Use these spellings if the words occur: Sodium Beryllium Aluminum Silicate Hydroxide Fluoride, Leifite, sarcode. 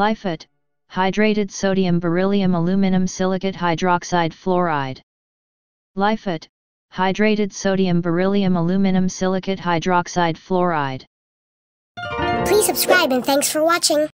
Leifite, hydrated sodium beryllium aluminum silicate hydroxide fluoride. Leifite, hydrated sodium beryllium aluminum silicate hydroxide fluoride. Please subscribe and thanks for watching.